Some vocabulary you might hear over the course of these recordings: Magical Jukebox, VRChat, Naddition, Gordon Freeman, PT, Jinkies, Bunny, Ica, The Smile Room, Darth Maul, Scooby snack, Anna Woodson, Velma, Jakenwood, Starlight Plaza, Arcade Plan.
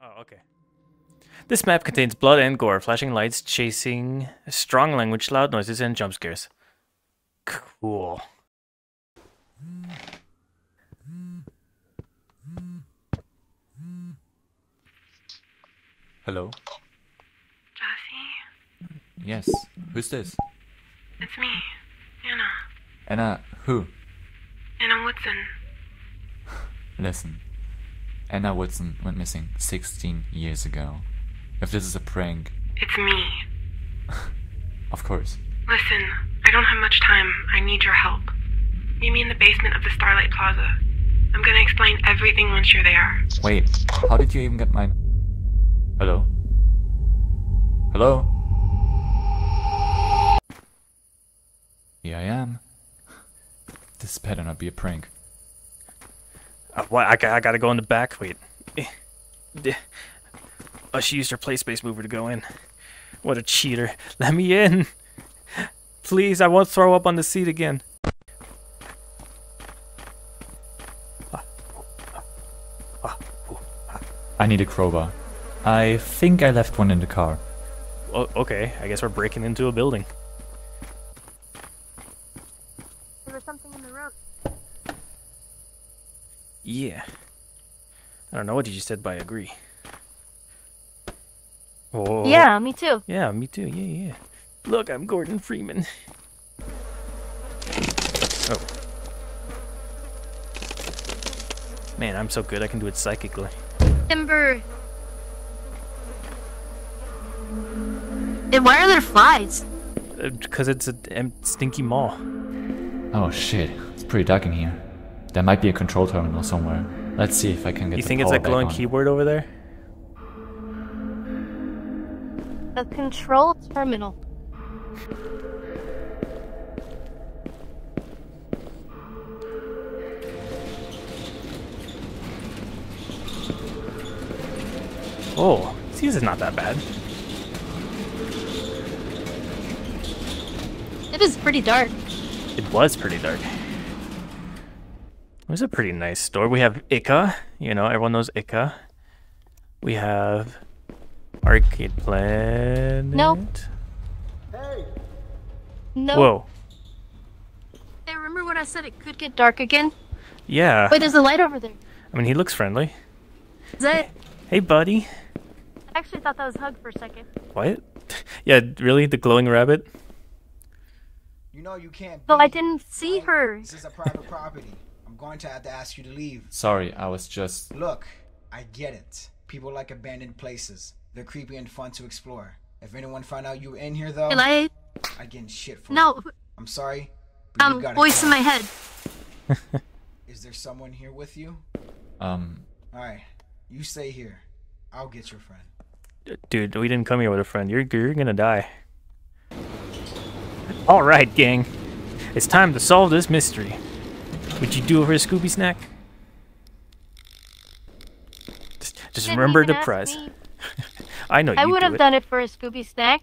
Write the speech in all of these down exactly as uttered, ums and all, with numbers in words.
Oh, okay. This map contains blood and gore, flashing lights, chasing, strong language, loud noises, and jump scares. Cool. Hello? Jossie? Yes, who's this? It's me, Anna. Anna who? Anna Woodson. Listen, Anna Woodson went missing sixteen years ago. If this is a prank... It's me. Of course. Listen, I don't have much time. I need your help. Meet me in the basement of the Starlight Plaza. I'm gonna explain everything once you're there. Wait, how did you even get my... Hello? Hello? Here I am. This better not be a prank. Uh, what? I, I gotta go in the back? Wait. Oh, she used her play space mover to go in. What a cheater. Let me in! Please, I won't throw up on the seat again. I need a crowbar. I think I left one in the car. Oh, okay, I guess we're breaking into a building. There's something in the road. Yeah. I don't know what you just said, but I agree. Oh. Yeah, me too. Yeah, me too. Yeah, yeah. Look, I'm Gordon Freeman. Oh. Man, I'm so good. I can do it psychically. Timber. And why are there flies? Because it's a um, stinky mall. Oh shit, it's pretty dark in here. There might be a control terminal somewhere. Let's see if I can get. You think the power it's that glowing on. Keyboard over there? A control terminal. Oh, this is not that bad. It is pretty dark. It was pretty dark. It was a pretty nice store. We have Ica. You know, everyone knows Ica. We have Arcade Plan. Nope. Hey. No. Whoa. Hey, remember when I said it could get dark again? Yeah. Wait, there's a light over there. I mean, he looks friendly. Is that? Hey, buddy. I actually thought that was Hug for a second. What? Yeah, really? The glowing rabbit? You know you can't. Well, I didn't see her. This is a private property. I'm going to have to ask you to leave. Sorry, I was just... Look, I get it. People like abandoned places. They're creepy and fun to explore. If anyone found out you were in here, though... I... I get shit for No. It. I'm sorry, but um, you gotta voice call. In my head. Is there someone here with you? Um... Alright, you stay here. I'll get your friend. Dude, we didn't come here with a friend. You're, you're gonna die. Alright, gang. It's time to solve this mystery. Would you do it for a Scooby snack? Just, just remember the prize. I know you I would have done it for a Scooby snack.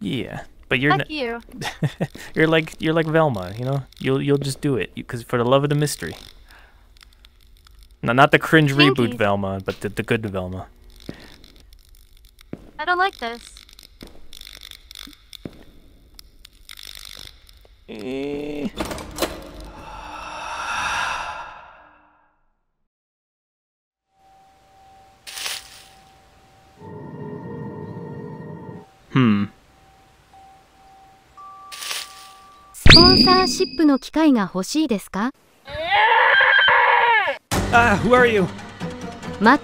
Yeah, but you're not. you. you're like you're like Velma, you know. You'll you'll just do it because for the love of the mystery. No, not the cringe Jinkies. Reboot Velma, but the the good Velma. I don't like this. Eh. Hmm. Ah, who are you? Ah,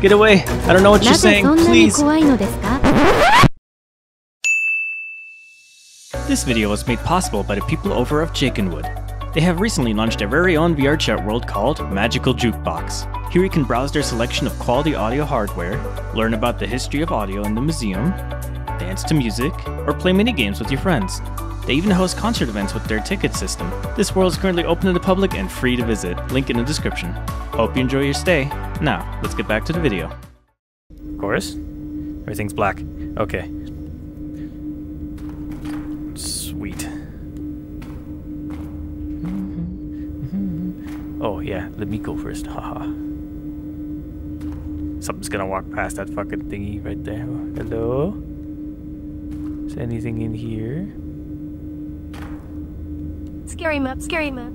get away. I don't know what you're saying. Please. This video was made possible by the people over of Jakenwood. They have recently launched their very own V R Chat world called Magical Jukebox. Here you can browse their selection of quality audio hardware, learn about the history of audio in the museum, dance to music, or play mini games with your friends. They even host concert events with their ticket system. This world is currently open to the public and free to visit. Link in the description. Hope you enjoy your stay. Now, let's get back to the video. Of course. Everything's black. Okay. Oh, yeah, let me go first. Haha. Something's gonna walk past that fucking thingy right there. Hello? Is anything in here? Scary map, scary map.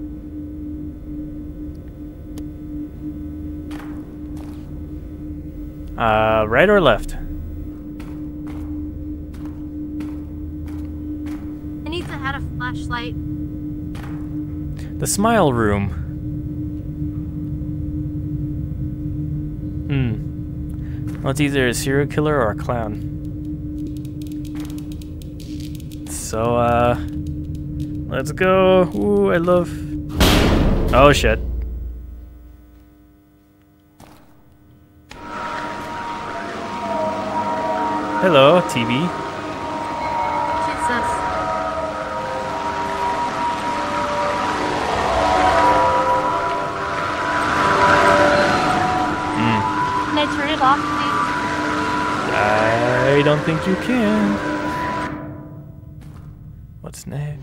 Uh, right or left? Anita had a flashlight. The Smile Room. Hmm. Well, it's either a serial killer or a clown. So, uh... let's go! Ooh, I love... Oh, shit. Hello, T V. Jesus. Mm. Can I turn it off, please? I don't think you can. What's next?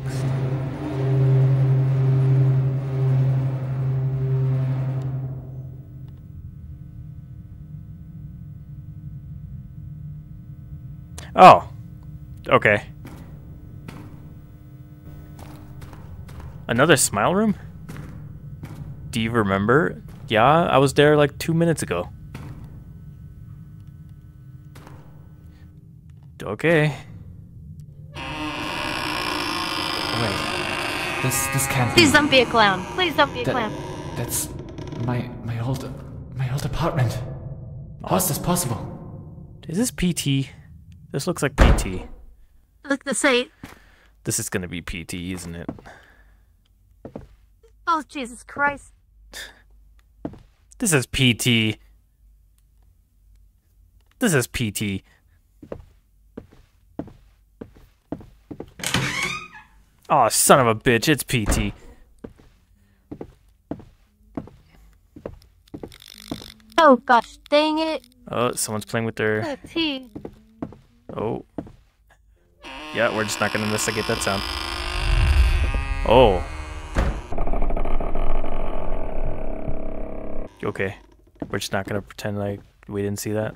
Oh, okay. Another smile room? Do you remember? Yeah, I was there like two minutes ago. Okay. Wait, this this can't be. Please don't be a clown. Please don't be a that, clown. That's my my old my old apartment. How is this possible? Is this P T? This looks like P T. Look, this ain't. This is gonna be P T, isn't it? Oh, Jesus Christ. This is P T. This is P T. Oh, son of a bitch, it's P T. Oh, gosh, dang it. Oh, someone's playing with their... P T. Oh. Yeah, we're just not gonna investigate that sound. Oh. Okay. We're just not gonna pretend like we didn't see that.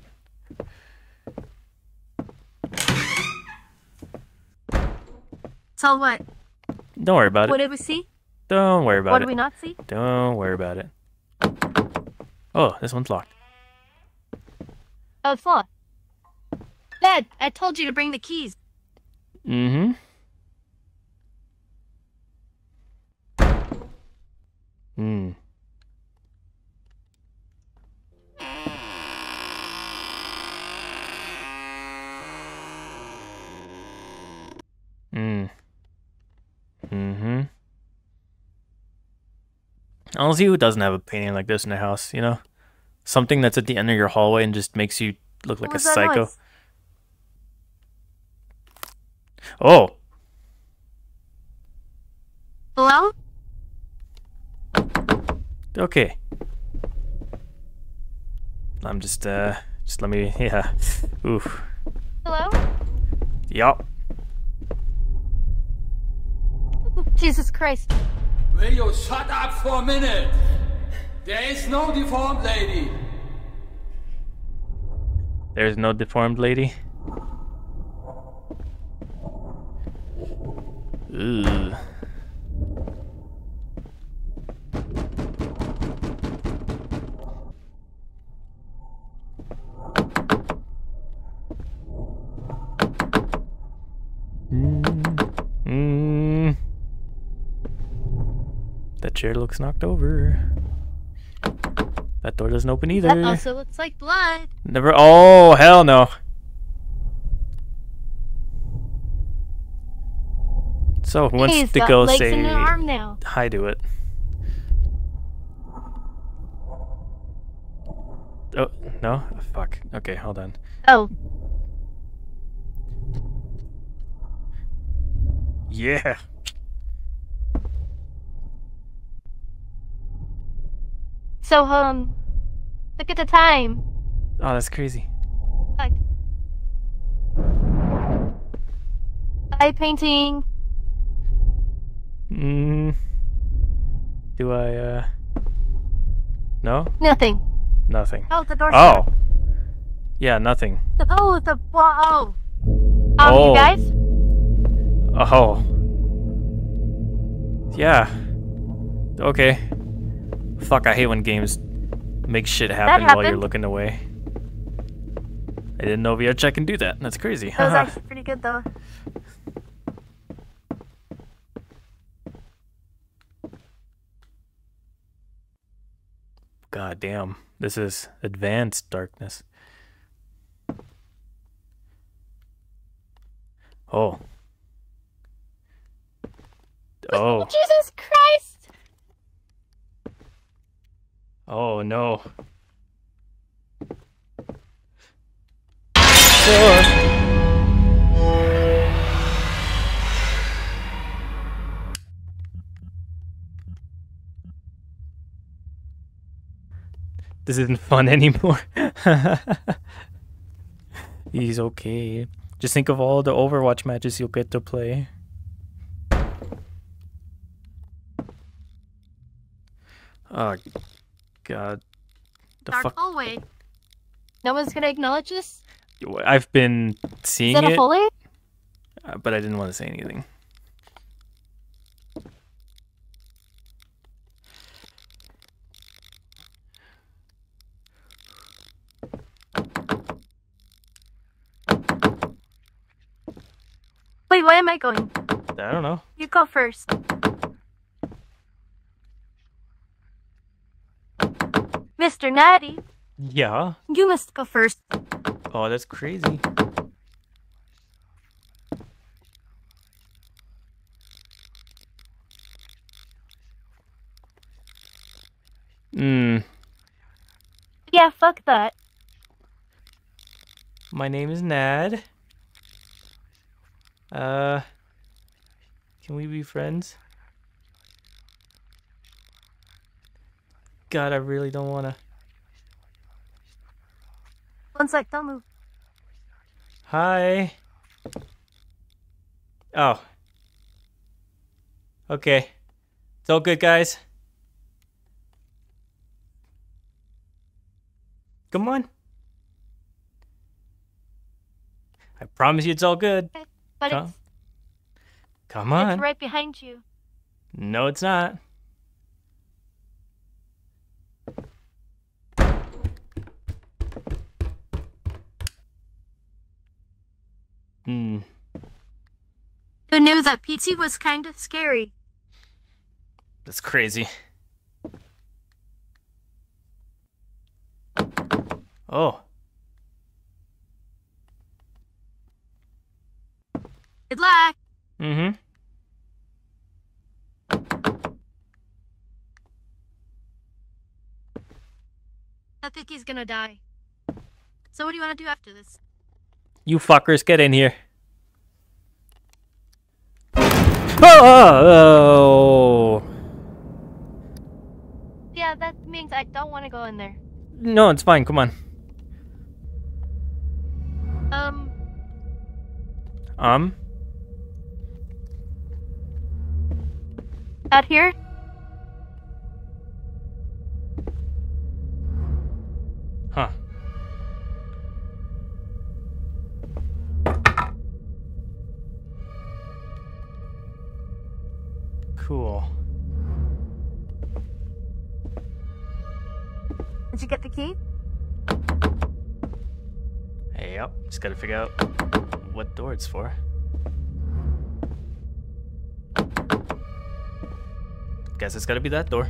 So what? Don't worry about it. What did we see? Don't worry about it. What did we not see? Don't worry about it. Oh, this one's locked. Oh, it's locked. Dad, I told you to bring the keys. Mm-hmm. Hmm. Hmm. Mm-hmm. I'll see who doesn't have a painting like this in their house, you know? Something that's at the end of your hallway and just makes you look like a psycho. Noise? Oh. Hello? Okay. I'm just, uh, just let me, yeah. Oof. Hello? Yup. Jesus Christ. Will you shut up for a minute? There is no deformed lady. There is no deformed lady? Ugh. Mm-hmm. That chair looks knocked over. That door doesn't open either. That also looks like blood. Never. Oh, hell no. So who wants to go say hi to it? Oh, no? Oh, fuck. Okay, hold on. Oh. Yeah. So, um, look at the time. Oh, that's crazy. Hi. Hi, painting. Mm. Do I, uh... No? Nothing. Nothing. Oh, the door. Oh. Shut. Yeah, nothing. The, oh, the... Oh. Um, oh. You guys? Oh. Yeah. Okay. Fuck, I hate when games make shit happen while you're looking away. I didn't know VRChat can do that. That's crazy. That was actually pretty good, though. God damn. This is advanced darkness. Oh. Oh. Jesus Christ! Oh, no. This isn't fun anymore. He's okay. Just think of all the Overwatch matches you'll get to play. Oh, God. The dark fuck? Hallway. No one's gonna acknowledge this? I've been seeing it. Is that a hallway? Uh, but I didn't want to say anything. Wait, why am I going? I don't know. You go first. Mister Natty. Yeah? You must go first. Oh, that's crazy. Hmm. Yeah, fuck that. My name is Nad. Uh, can we be friends? God, I really don't wanna. One sec, don't move. Hi. Oh. Okay. It's all good, guys. Come on. I promise you it's all good. Okay, but come. It's, come on. It's right behind you. No, it's not. Hmm. Who knew that P T was kind of scary? That's crazy. Oh. Good luck. Mm-hmm. I think he's gonna die. So what do you want to do after this? You fuckers, get in here. Oh! Yeah, that means I don't want to go in there. No, it's fine. Come on. Um. Um? Out here? Huh. Cool. Did you get the key? Hey, yep. Just gotta figure out what door it's for. Guess it's gotta be that door.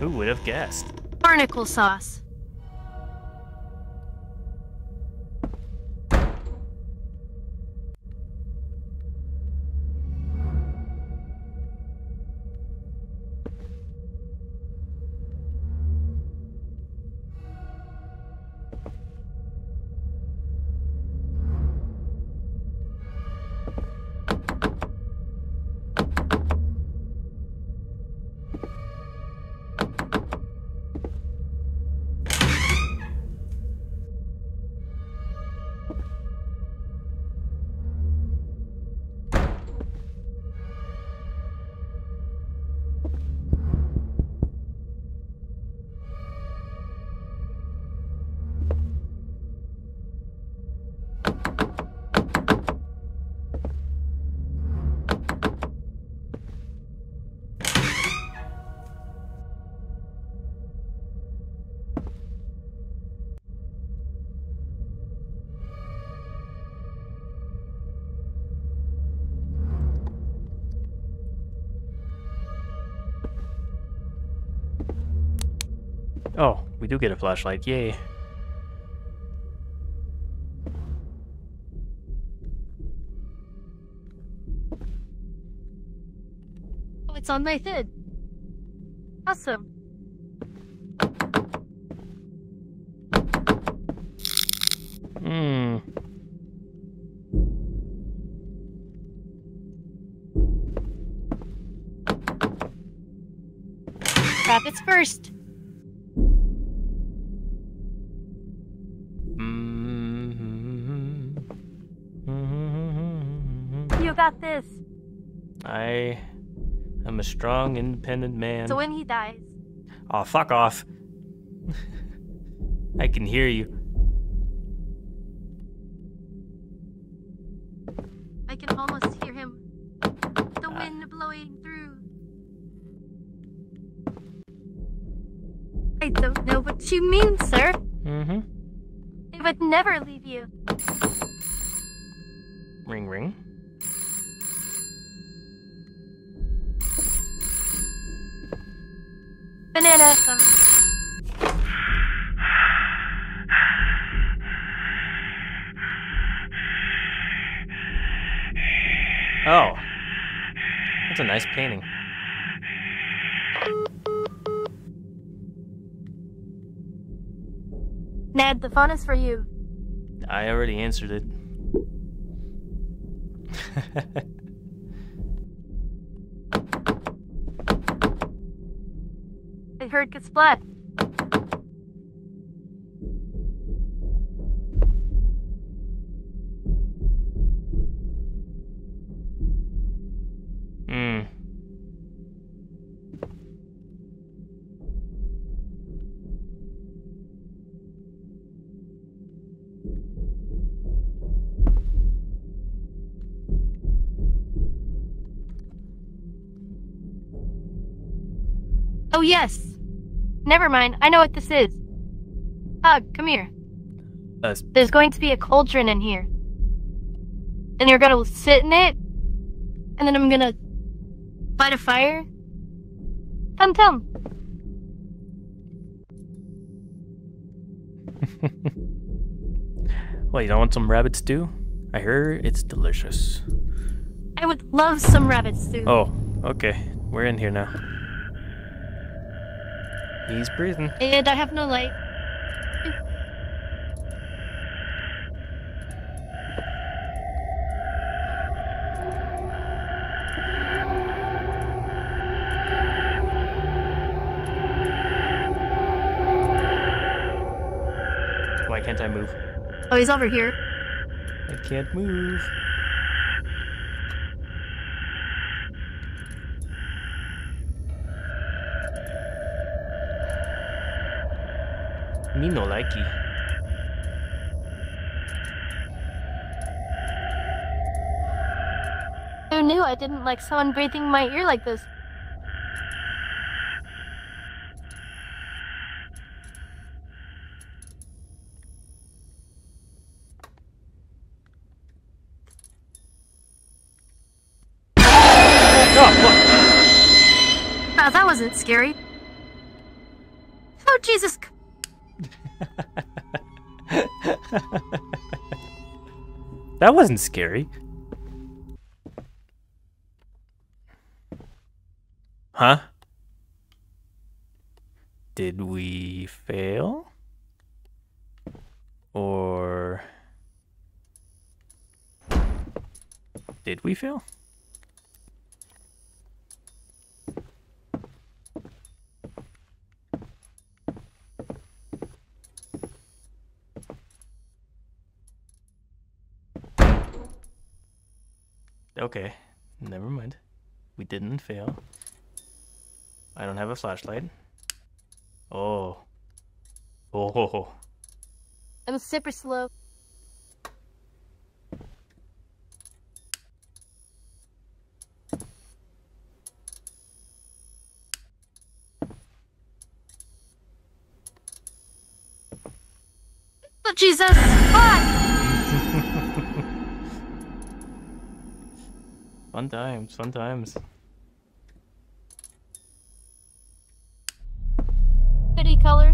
Who would have guessed? Barnacle sauce. Oh, we do get a flashlight, yay. Oh, it's on my head. Awesome. Hmm. Rabbits first. You got this. I am a strong, independent man. So when he dies. Aw, oh, fuck off. I can hear you. I can almost hear him. The uh. wind blowing through. I don't know what you mean, sir. Mm-hmm. It would never leave you. Ring, ring. Banana. Oh. That's a nice painting. Ned, the phone is for you. I already answered it. I heard get splat. Hmm. Oh, yes. Never mind, I know what this is. Hug, come here. Uh, There's going to be a cauldron in here. And you're gonna sit in it. And then I'm gonna light a fire. Come, come. Well, you don't want some rabbit stew? I hear it's delicious. I would love some rabbit stew. Oh, okay. We're in here now. He's breathing. And I have no light. Why can't I move? Oh, he's over here. I can't move. Me no likey. Who knew I didn't like someone breathing in my ear like this? Oh, wow, that wasn't scary. Oh, Jesus. That wasn't scary. Huh? Did we fail? Or did we fail? Okay, never mind. We didn't fail. I don't have a flashlight. Oh. Oh. Ho, ho. I'm super slow. Oh, Jesus! Ah! Fun times, fun times. Pretty color.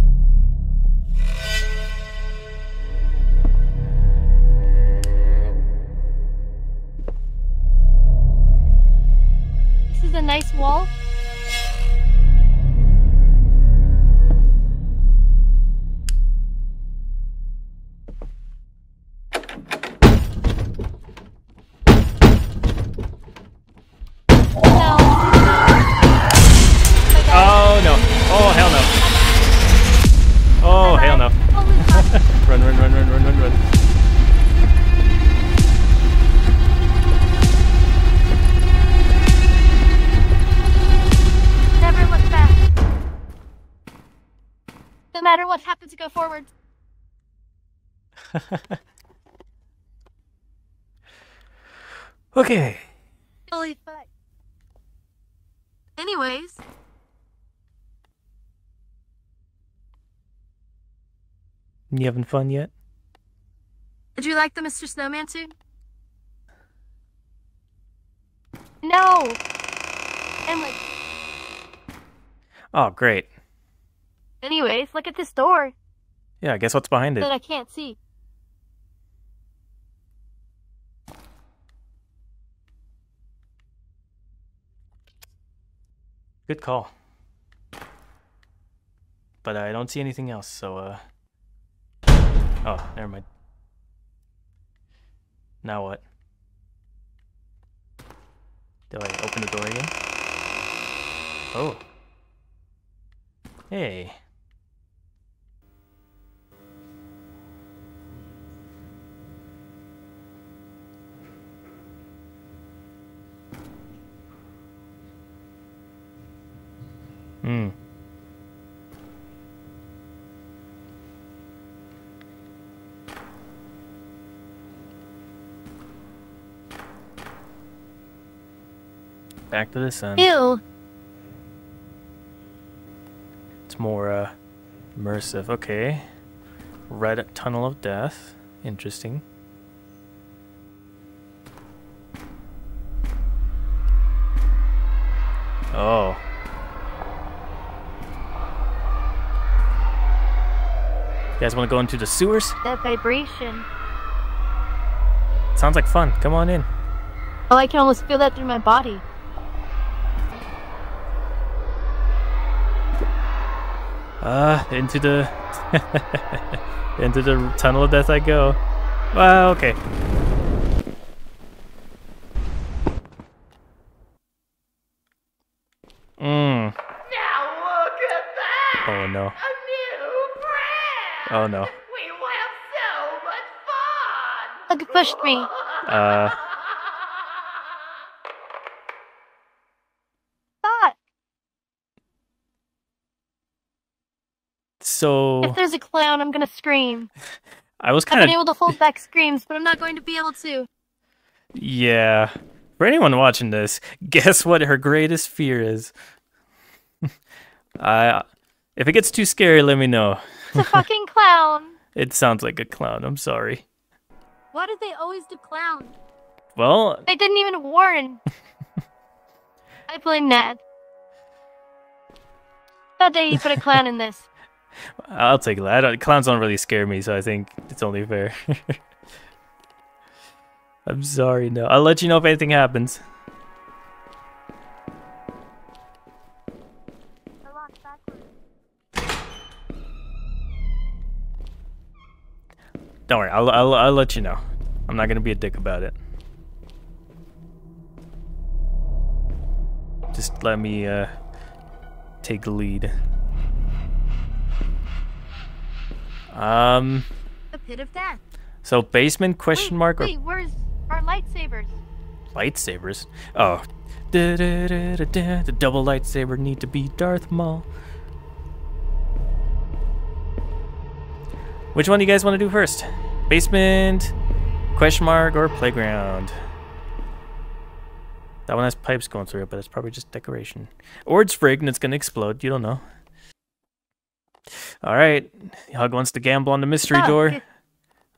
No matter what happens, go forward. Okay. Holy fuck. Anyways. You having fun yet? Did you like the Mister Snowman tune? No! I'm like... Oh, great. Anyways, look at this door. Yeah, guess what's behind it? That I can't see. Good call. But I don't see anything else, so, uh... Oh, never mind. Now what? Do I open the door again? Oh. Hey. Hmm. Back to the sun. Ew. It's more uh, immersive. Okay. Red Tunnel of Death. Interesting. Oh. You guys want to go into the sewers? That vibration. Sounds like fun. Come on in. Oh, I can almost feel that through my body. Uh, into the into the Tunnel of Death I go. Well, okay. Mm. Now look at that! Oh no! A new brand! Oh no! We will have so much fun! Look, it pushed me. Uh. So, if there's a clown, I'm gonna scream. I was kind of able to hold back screams, but I'm not going to be able to. Yeah. For anyone watching this, guess what her greatest fear is? uh, if it gets too scary, let me know. It's a fucking clown. It sounds like a clown. I'm sorry. Why did they always do clown? Well, they didn't even warn. I blame Ned. How dare you put a clown in this? I'll take that. I don't, clowns don't really scare me, so I think it's only fair. I'm sorry, no. I'll let you know if anything happens. I locked backwards. Don't worry. I'll, I'll, I'll let you know. I'm not going to be a dick about it. Just let me uh, take the lead. Um. The pit of death. So basement question wait, mark or? Wait, where's our lightsabers? Lightsabers. Oh. Da, da, da, da, da. The double lightsaber need to be Darth Maul. Which one do you guys want to do first? Basement, question mark, or playground? That one has pipes going through it, but it's probably just decoration. Or it's rigged and it's gonna explode. You don't know. All right, Hug wants to gamble on the mystery oh, door. Okay.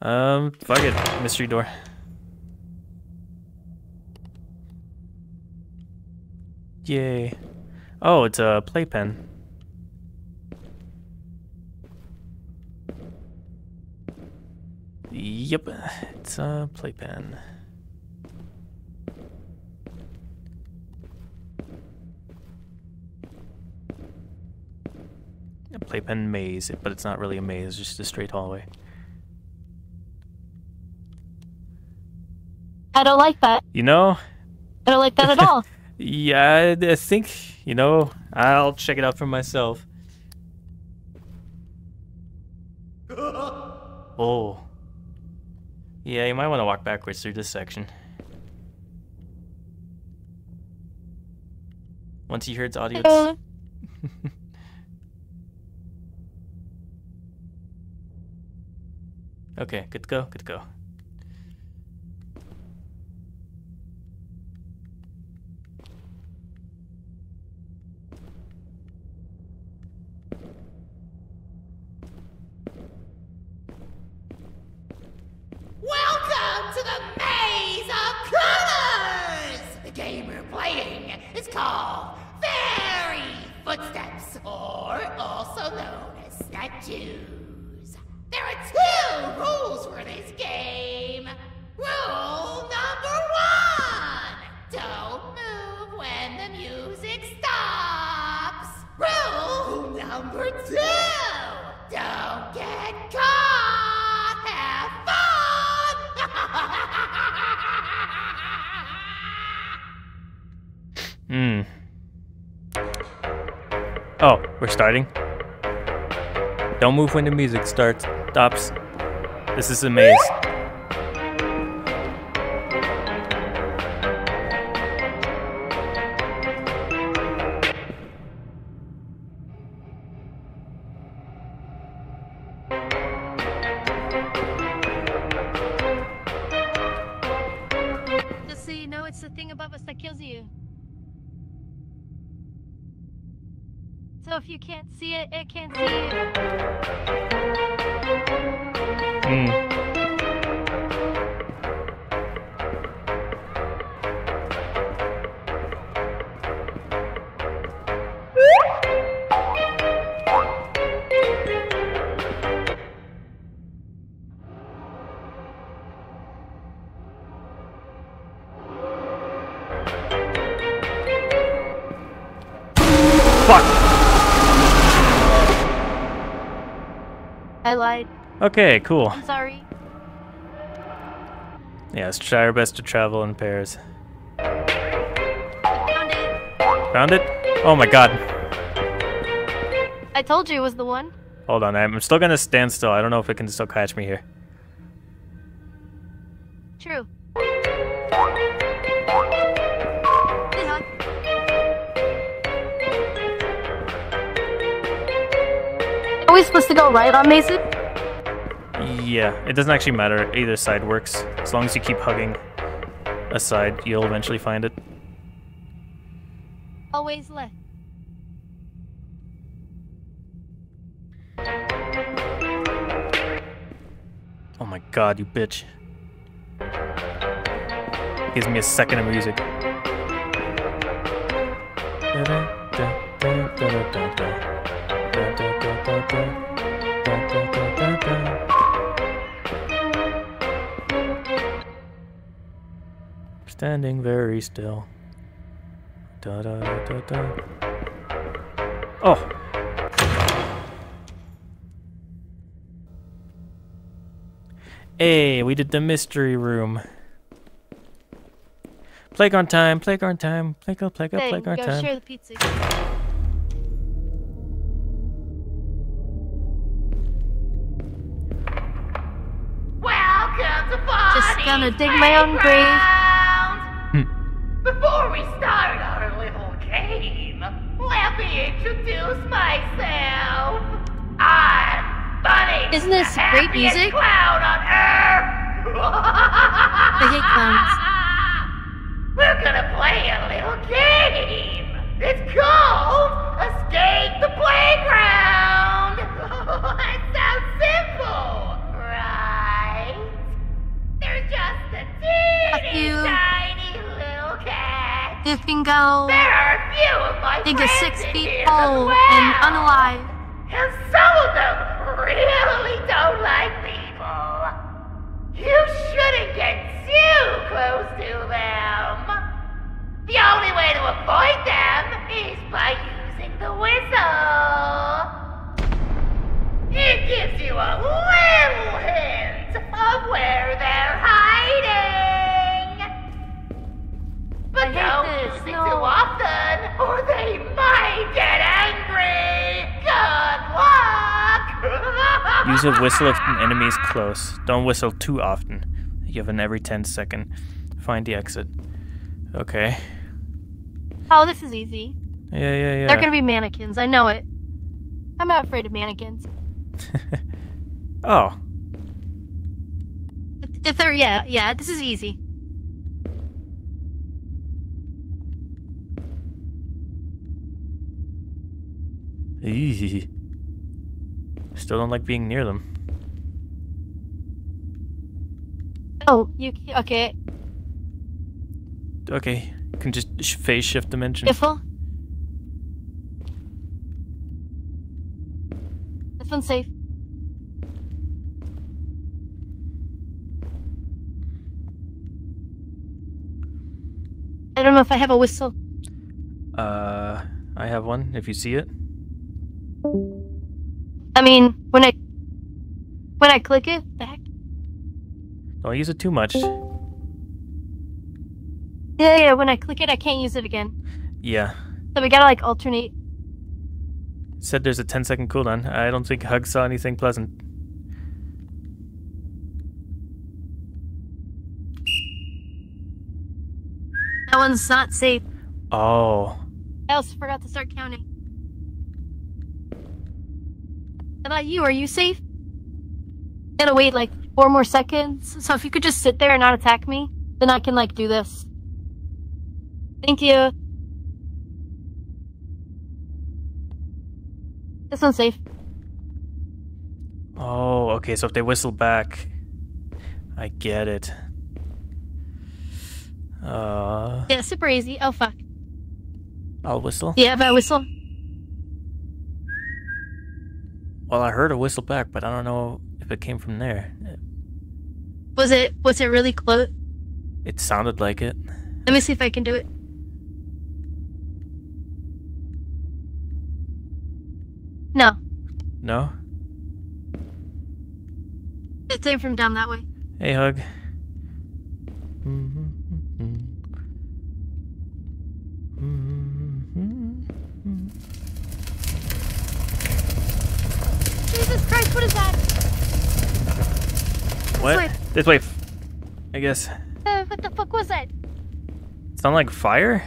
Um, fuck it, mystery door. Yay! Oh, it's a playpen. Yep, it's a playpen. A playpen maze, but it's not really a maze, it's just a straight hallway. I don't like that. You know? I don't like that at all. Yeah, I think, you know, I'll check it out for myself. Oh. Yeah, you might want to walk backwards through this section. Once you hear its audio... Okay, good to go, good to go. Welcome to the Maze of Colors! The game we're playing is called Fairy Footsteps, or also known as Statues. There are two rules for this game. Rule number one, don't move when the music stops. Rule number two, don't get caught. Have fun. Hmm. Oh, we're starting? Don't move when the music starts, stops. This is a maze. Just so you know, it's the thing above us that kills you. So if you can't see it, it can't see you. Mm. Fuck! I lied. Okay, cool. I'm sorry. Yeah, let's try our best to travel in pairs. Found it. Found it? Oh my god. I told you it was the one. Hold on, I'm still gonna stand still. I don't know if it can still catch me here. True. Are we supposed to go right on Mason? Yeah, it doesn't actually matter. Either side works. As long as you keep hugging a side, you'll eventually find it. Always left. Oh my god, you bitch. Gives me a second of music. Standing very still. Da, da, da, da. Oh! Hey, we did the mystery room. Playground time, playground time, playground, playground, hey, playground go time. Share the pizza. Just gonna dig my own grave. Hmm. Before we start our little game, let me introduce myself. I'm Bunny. Isn't this great music? Clown on Earth. I hate clowns. We're gonna play a little game. It's called Escape the Playground. It sounds simple, right? There's just a teeny tiny little cat. There are a few of my friends. Dig a six feet old and unalive. And some of them really don't like people. You shouldn't get too close to them. The only way to avoid them is by using the whistle. It gives you a little hint of where they're hiding. But don't use it too often, or they might get angry. Good luck! Use a whistle if an enemy is close. Don't whistle too often. You have an every ten second. Find the exit. Okay. Oh, this is easy. Yeah, yeah, yeah. They're gonna be mannequins, I know it. I'm not afraid of mannequins. Oh. The third, yeah, yeah, this is easy. Easy. Still don't like being near them. Oh, you okay? Okay, you can just phase shift dimension. Beautiful. This one's safe. I don't know if I have a whistle. Uh, I have one. If you see it. I mean, when I when I click it back. Don't use it too much. Yeah, yeah. When I click it, I can't use it again. Yeah. So we gotta like alternate. It said there's a ten second cooldown. I don't think Hug saw anything pleasant. That one's not safe. Oh. I also forgot to start counting. How about you? Are you safe? Gotta wait like four more seconds. So if you could just sit there and not attack me, then I can like do this. Thank you. This one's safe. Oh, okay. So if they whistle back, I get it. Uh. Yeah, super easy. Oh fuck. I'll whistle. Yeah, if I whistle. Well, I heard a whistle back, but I don't know if it came from there. Was it? Was it really close? It sounded like it. Let me see if I can do it. No. No? It came from down that way. Hey, Hug. Mm-hmm, mm-hmm. Mm-hmm. Jesus Christ, what is that? What? This way, I guess. Uh, what the fuck was that? Sound like fire?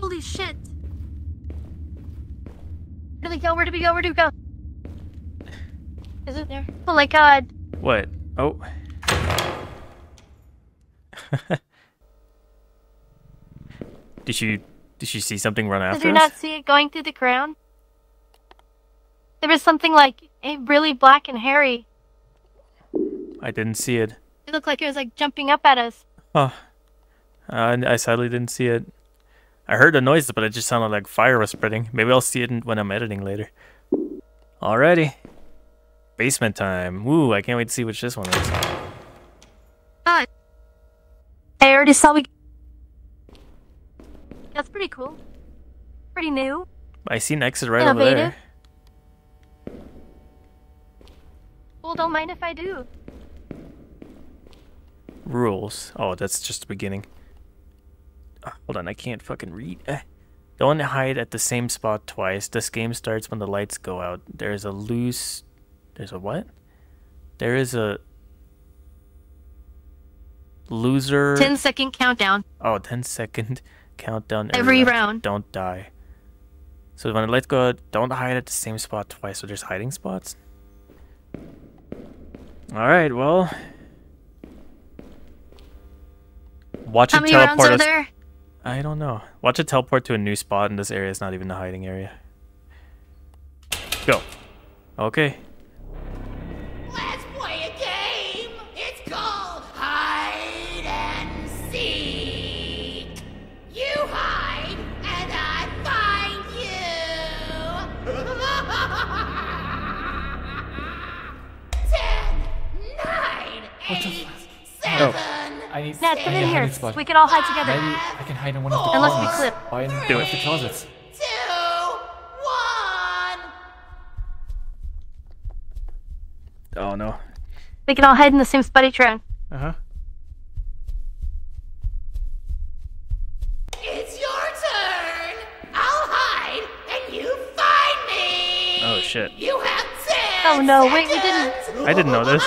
Holy shit. Where do we go? Where do we go? Where do we go? Is it there? Oh my god. What? Oh. Did she, did she see something run after us? Did you not see it going through the ground? There was something like really black and hairy. I didn't see it. It looked like it was like jumping up at us. Oh. Uh, I sadly didn't see it. I heard the noise, but it just sounded like fire was spreading. Maybe I'll see it when I'm editing later. Alrighty. Basement time. Woo, I can't wait to see which this one is. God. I already saw we... That's pretty cool. Pretty new. I see an exit right Innovative. over there. Well, don't mind if I do. Rules. Oh, that's just the beginning. Hold on, I can't fucking read. Don't hide at the same spot twice. This game starts when the lights go out. There is a loose... There's a what? There is a... Loser... ten second countdown. Oh, ten second countdown. Every, every round. Don't die. So when the lights go out, don't hide at the same spot twice. So there's hiding spots? Alright, well... Watch How it many teleport rounds are us there? I don't know. Watch it teleport to a new spot in this area. It's not even the hiding area. Go. Okay. Let's play a game. It's called hide and seek. You hide and I find you. Ten, nine, eight, seven. Oh. I need Ned, come in here. Spot. We can all hide together. Maybe I can hide in one Four, of the closets. Unless we clip. Or in Three, one of the closets. Two, one. Oh no. We can all hide in the same spot each round. Uh huh. It's your turn. I'll hide and you find me. Oh shit. You have ten. Oh no! Wait, we didn't. I didn't know this.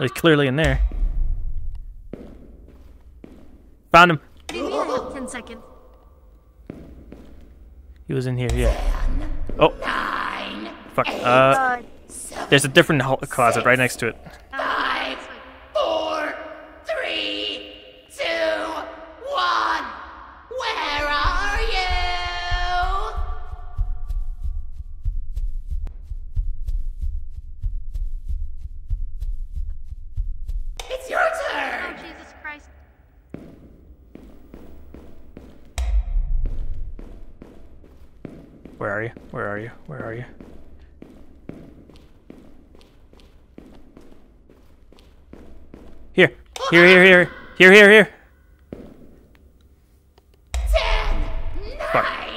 It's clearly in there. Found him. Ten seconds. He was in here, yeah. Oh. Fuck. Uh, there's a different closet right next to it. five, four, three, two, one. Where are you? It's your turn. Oh, Jesus Christ. Where are you? Where are you? Where are you? Here. Here, here, here. Here, here, here.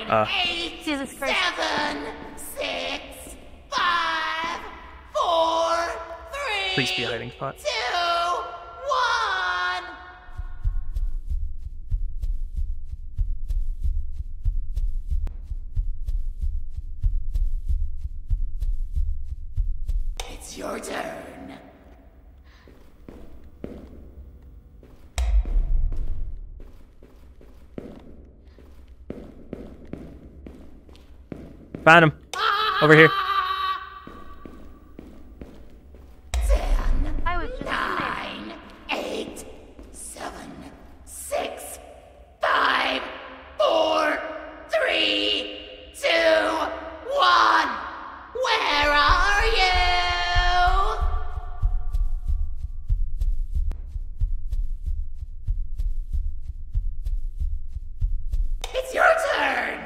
Uh, Eight, seven, six, five, four, three, please be a hiding spot. Two, one. It's your turn. Found him. Over here. Ten, I was just nine, eight, seven, six, five, four, three, two, one. Where are you? It's your turn.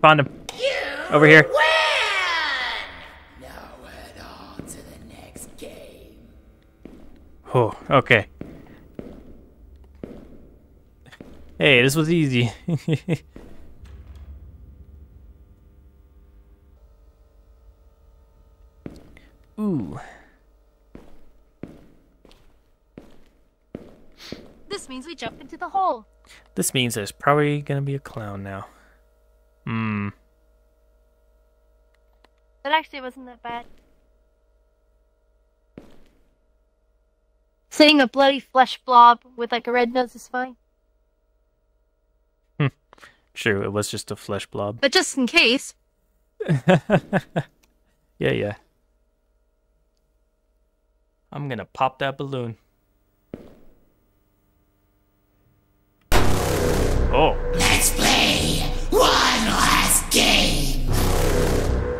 Found him. You over here. Win! Now we're on to the next game. Oh, okay. Hey, this was easy. Ooh. This means we jump into the hole. This means there's probably gonna be a clown now. Hmm. That actually wasn't that bad. Seeing a bloody flesh blob with like a red nose is fine. Hmm. True, it was just a flesh blob. But just in case. yeah, yeah. I'm gonna pop that balloon. Oh. Let's play one last game.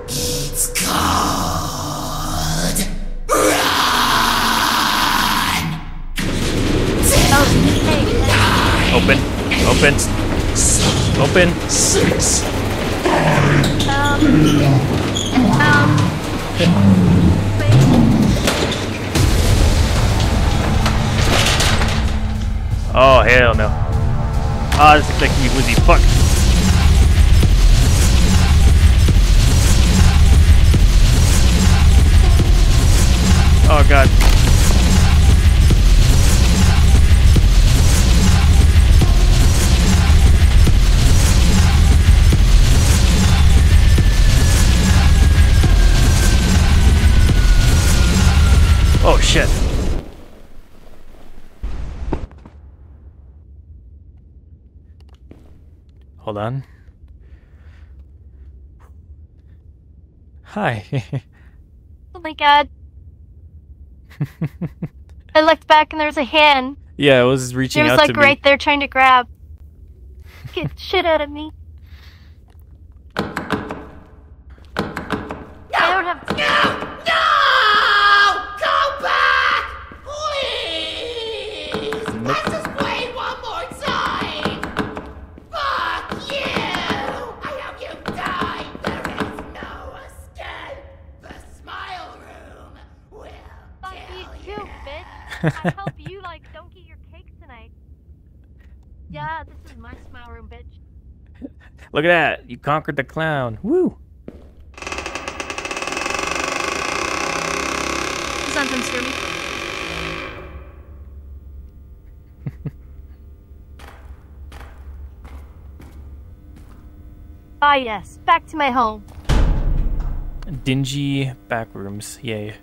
It's called Run. Ten, open, open, open. Six. Um. Um. Oh hell no! Ah, oh, this is like me woozy fuck. Oh god. Oh shit. Hold on. Hi. Oh my god. I looked back and there was a hand. Yeah, it was reaching out to me. It was like right there trying to grab. Get shit out of me. No! I don't have to. No! No! Go back! Please! Nope. Let's just play one more time! Fuck you! I hope you die! There is no escape! The Smile Room will... You bitch! I hope you like don't get your cake tonight. Yeah, this is my smile room, bitch. Look at that! You conquered the clown. Woo! Something scared me. Ah, yes. Back to my home. Dingy back rooms. Yay.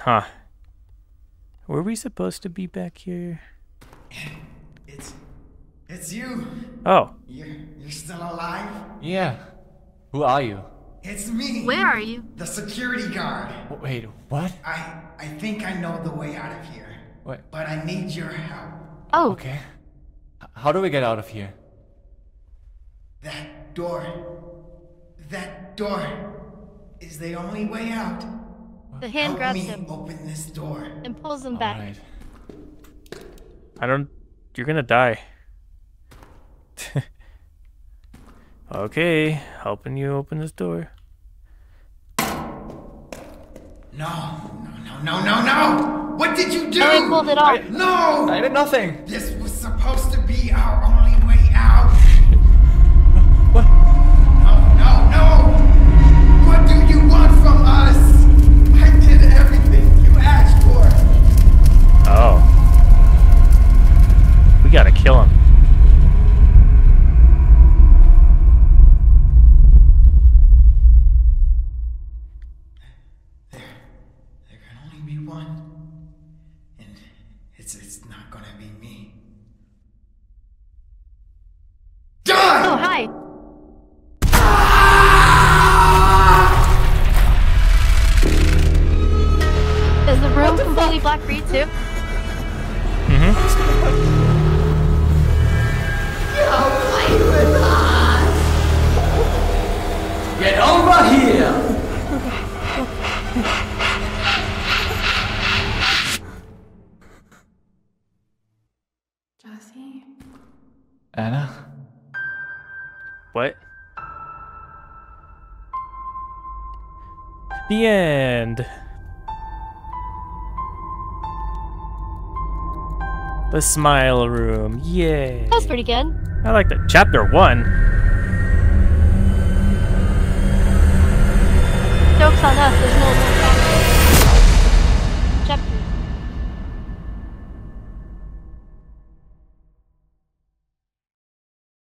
Huh. Were we supposed to be back here? It's... It's you! Oh. You're, you're still alive? Yeah. Who are you? It's me! Where are you? The security guard. Wait, what? I... I think I know the way out of here. What? But I need your help. Oh. Okay. How do we get out of here? That door... That door... is the only way out. The hand Help grabs him. Open this door. And pulls him All back. Right. I don't... You're gonna die. Okay, helping you open this door. No, no, no, no, no, no! What did you do? I pulled it off. I, no! I did nothing. This was supposed to be our only way out. What? No, no, no! What do you want from us? I did everything you asked for. Oh. We gotta kill him. The end. The Smile Room. Yay. That's pretty good. I like that. Chapter one. Joke's on us. There's no more chapter. Chapter